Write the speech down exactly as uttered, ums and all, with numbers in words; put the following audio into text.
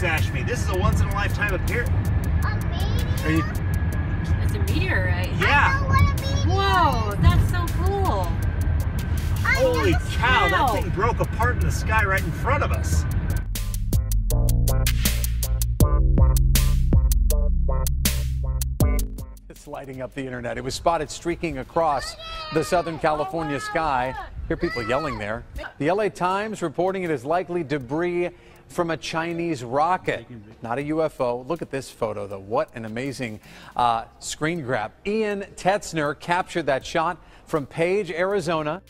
sash me. This is a once in a lifetime appearance. A meteor? It's a meteorite. Yeah. I know what a meteor. Whoa, that's so cool. I Holy cow, that thing broke apart in the sky right in front of us. It's lighting up the internet. It was spotted streaking across the Southern California sky. Hear people yelling there. The L A Times reporting it is likely debris from a Chinese rocket, not a U F O. Look at this photo, though. What an amazing uh, screen grab. Ian Tetzner captured that shot from Page, Arizona.